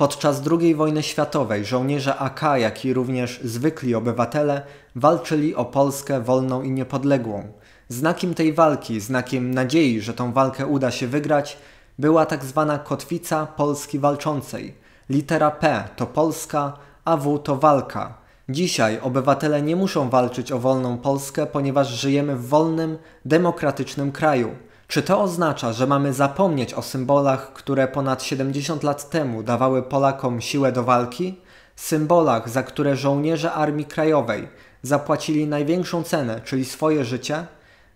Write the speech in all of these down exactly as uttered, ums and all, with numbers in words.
Podczas drugiej wojny światowej żołnierze A K, jak i również zwykli obywatele walczyli o Polskę wolną i niepodległą. Znakiem tej walki, znakiem nadziei, że tą walkę uda się wygrać, była tak zwana kotwica Polski Walczącej. Litera P to Polska, a W to walka. Dzisiaj obywatele nie muszą walczyć o wolną Polskę, ponieważ żyjemy w wolnym, demokratycznym kraju. Czy to oznacza, że mamy zapomnieć o symbolach, które ponad siedemdziesiąt lat temu dawały Polakom siłę do walki? Symbolach, za które żołnierze Armii Krajowej zapłacili największą cenę, czyli swoje życie?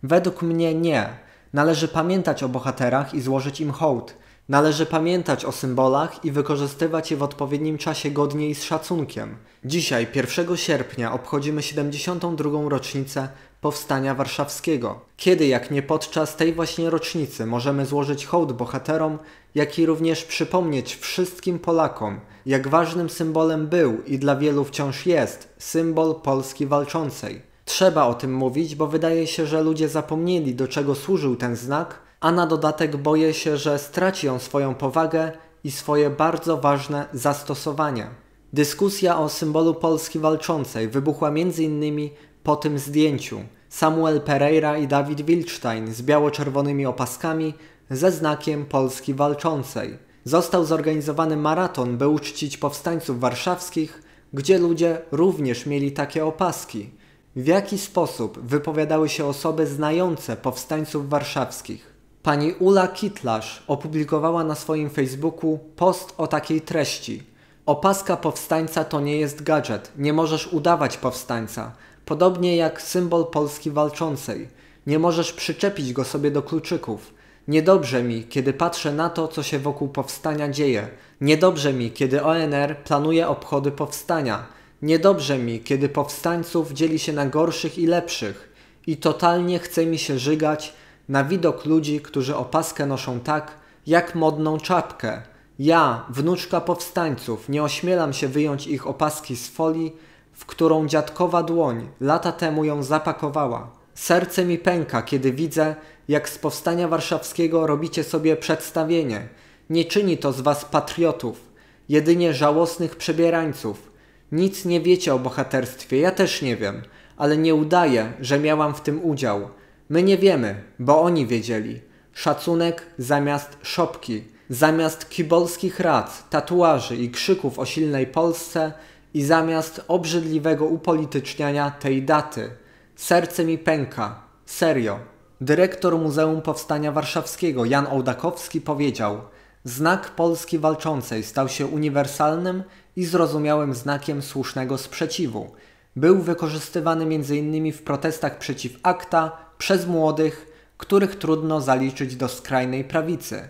Według mnie nie. Należy pamiętać o bohaterach i złożyć im hołd. Należy pamiętać o symbolach i wykorzystywać je w odpowiednim czasie godnie i z szacunkiem. Dzisiaj, pierwszego sierpnia, obchodzimy siedemdziesiątą drugą rocznicę Powstania Warszawskiego. Kiedy, jak nie podczas tej właśnie rocznicy, możemy złożyć hołd bohaterom, jak i również przypomnieć wszystkim Polakom, jak ważnym symbolem był i dla wielu wciąż jest symbol Polski Walczącej. Trzeba o tym mówić, bo wydaje się, że ludzie zapomnieli, do czego służył ten znak, a na dodatek boję się, że straci on swoją powagę i swoje bardzo ważne zastosowanie. Dyskusja o symbolu Polski Walczącej wybuchła między innymi po tym zdjęciu. Samuel Pereira i Dawid Wilcztajn z biało-czerwonymi opaskami ze znakiem Polski Walczącej. Został zorganizowany maraton, by uczcić powstańców warszawskich, gdzie ludzie również mieli takie opaski. W jaki sposób wypowiadały się osoby znające powstańców warszawskich? Pani Ula Kitlarz opublikowała na swoim Facebooku post o takiej treści. Opaska powstańca to nie jest gadżet, nie możesz udawać powstańca, podobnie jak symbol Polski Walczącej. Nie możesz przyczepić go sobie do kluczyków. Niedobrze mi, kiedy patrzę na to, co się wokół powstania dzieje. Niedobrze mi, kiedy O N R planuje obchody powstania. Niedobrze mi, kiedy powstańców dzieli się na gorszych i lepszych. I totalnie chce mi się żygać na widok ludzi, którzy opaskę noszą tak, jak modną czapkę. Ja, wnuczka powstańców, nie ośmielam się wyjąć ich opaski z folii, w którą dziadkowa dłoń lata temu ją zapakowała. Serce mi pęka, kiedy widzę, jak z Powstania Warszawskiego robicie sobie przedstawienie. Nie czyni to z was patriotów, jedynie żałosnych przebierańców. Nic nie wiecie o bohaterstwie, ja też nie wiem, ale nie udaję, że miałam w tym udział. My nie wiemy, bo oni wiedzieli. Szacunek zamiast szopki, zamiast kibolskich rad, tatuaży i krzyków o silnej Polsce i zamiast obrzydliwego upolityczniania tej daty. Serce mi pęka. Serio. Dyrektor Muzeum Powstania Warszawskiego Jan Ołdakowski powiedział: znak Polski Walczącej stał się uniwersalnym i zrozumiałym znakiem słusznego sprzeciwu. Był wykorzystywany między innymi w protestach przeciw ACTA przez młodych, których trudno zaliczyć do skrajnej prawicy.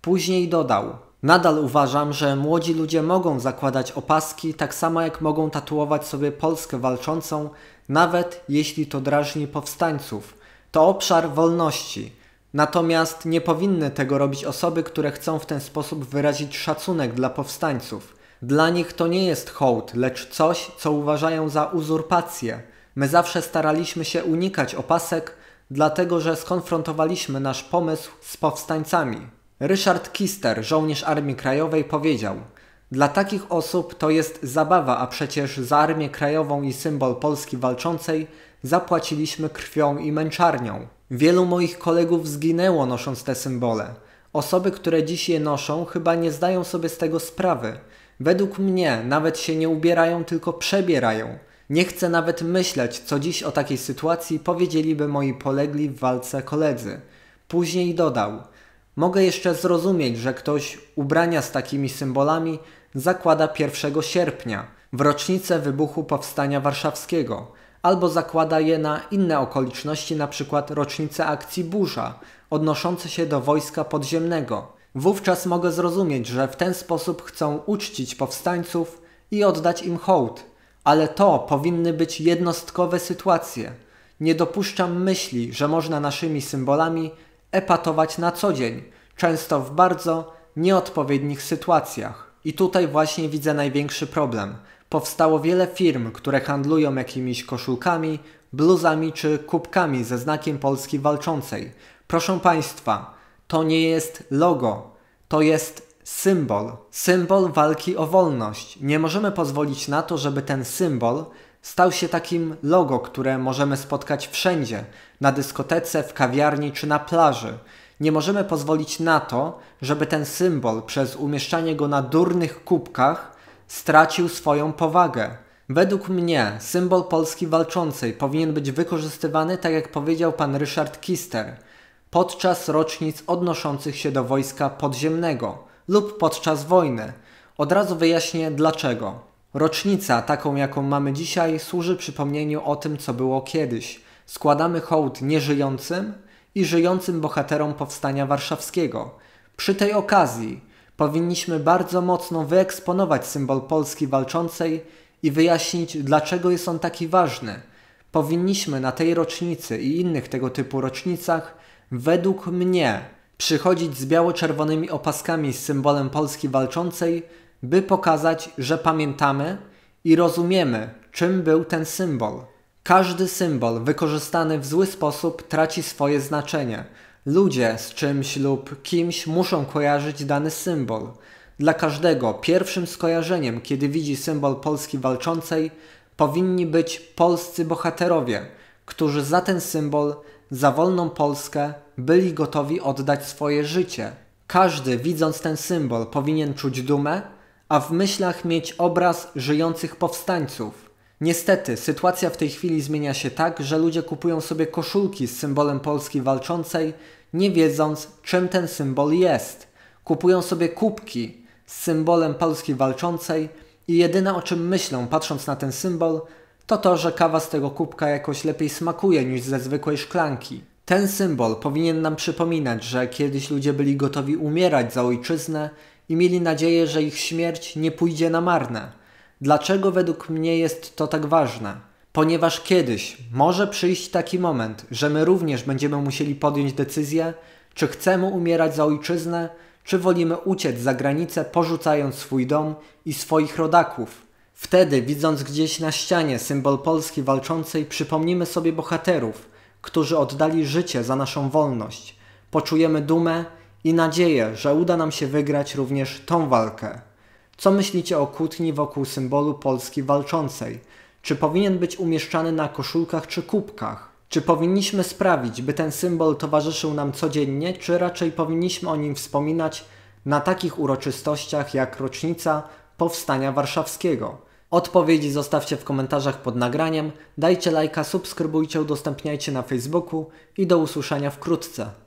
Później dodał: nadal uważam, że młodzi ludzie mogą zakładać opaski tak samo jak mogą tatuować sobie Polskę Walczącą, nawet jeśli to drażni powstańców. To obszar wolności. Natomiast nie powinny tego robić osoby, które chcą w ten sposób wyrazić szacunek dla powstańców. Dla nich to nie jest hołd, lecz coś, co uważają za uzurpację. My zawsze staraliśmy się unikać opasek, dlatego że skonfrontowaliśmy nasz pomysł z powstańcami. Ryszard Kister, żołnierz Armii Krajowej, powiedział: dla takich osób to jest zabawa, a przecież za Armię Krajową i symbol Polski Walczącej zapłaciliśmy krwią i męczarnią. Wielu moich kolegów zginęło nosząc te symbole. Osoby, które dziś je noszą, chyba nie zdają sobie z tego sprawy. Według mnie nawet się nie ubierają, tylko przebierają. Nie chcę nawet myśleć, co dziś o takiej sytuacji powiedzieliby moi polegli w walce koledzy. Później dodał: mogę jeszcze zrozumieć, że ktoś ubrania z takimi symbolami zakłada pierwszego sierpnia, w rocznicę wybuchu Powstania Warszawskiego, albo zakłada je na inne okoliczności, np. rocznicę akcji Burza, odnoszące się do wojska podziemnego. Wówczas mogę zrozumieć, że w ten sposób chcą uczcić powstańców i oddać im hołd. Ale to powinny być jednostkowe sytuacje. Nie dopuszczam myśli, że można naszymi symbolami epatować na co dzień, często w bardzo nieodpowiednich sytuacjach. I tutaj właśnie widzę największy problem. Powstało wiele firm, które handlują jakimiś koszulkami, bluzami czy kubkami ze znakiem Polski Walczącej. Proszę Państwa, to nie jest logo, to jest symbol, symbol walki o wolność. Nie możemy pozwolić na to, żeby ten symbol stał się takim logo, które możemy spotkać wszędzie, na dyskotece, w kawiarni czy na plaży. Nie możemy pozwolić na to, żeby ten symbol przez umieszczanie go na durnych kubkach stracił swoją powagę. Według mnie symbol Polski Walczącej powinien być wykorzystywany, tak jak powiedział pan Ryszard Kister, podczas rocznic odnoszących się do wojska podziemnego lub podczas wojny. Od razu wyjaśnię dlaczego. Rocznica, taką jaką mamy dzisiaj, służy przypomnieniu o tym, co było kiedyś. Składamy hołd nieżyjącym i żyjącym bohaterom Powstania Warszawskiego. Przy tej okazji powinniśmy bardzo mocno wyeksponować symbol Polski Walczącej i wyjaśnić, dlaczego jest on taki ważny. Powinniśmy na tej rocznicy i innych tego typu rocznicach, według mnie, przychodzić z biało-czerwonymi opaskami z symbolem Polski Walczącej, by pokazać, że pamiętamy i rozumiemy, czym był ten symbol. Każdy symbol wykorzystany w zły sposób traci swoje znaczenie. Ludzie z czymś lub kimś muszą kojarzyć dany symbol. Dla każdego pierwszym skojarzeniem, kiedy widzi symbol Polski Walczącej, powinni być polscy bohaterowie, którzy za ten symbol, za wolną Polskę, byli gotowi oddać swoje życie. Każdy, widząc ten symbol, powinien czuć dumę, a w myślach mieć obraz żyjących powstańców. Niestety, sytuacja w tej chwili zmienia się tak, że ludzie kupują sobie koszulki z symbolem Polski Walczącej, nie wiedząc, czym ten symbol jest. Kupują sobie kubki z symbolem Polski Walczącej i jedyne, o czym myślą, patrząc na ten symbol, to to, że kawa z tego kubka jakoś lepiej smakuje niż ze zwykłej szklanki. Ten symbol powinien nam przypominać, że kiedyś ludzie byli gotowi umierać za ojczyznę i mieli nadzieję, że ich śmierć nie pójdzie na marne. Dlaczego według mnie jest to tak ważne? Ponieważ kiedyś może przyjść taki moment, że my również będziemy musieli podjąć decyzję, czy chcemy umierać za ojczyznę, czy wolimy uciec za granicę, porzucając swój dom i swoich rodaków. Wtedy, widząc gdzieś na ścianie symbol Polski Walczącej, przypomnimy sobie bohaterów, którzy oddali życie za naszą wolność. Poczujemy dumę i nadzieję, że uda nam się wygrać również tą walkę. Co myślicie o kłótni wokół symbolu Polski Walczącej? Czy powinien być umieszczany na koszulkach czy kubkach? Czy powinniśmy sprawić, by ten symbol towarzyszył nam codziennie, czy raczej powinniśmy o nim wspominać na takich uroczystościach jak rocznica Powstania Warszawskiego? Odpowiedzi zostawcie w komentarzach pod nagraniem, dajcie lajka, subskrybujcie, udostępniajcie na Facebooku i do usłyszenia wkrótce.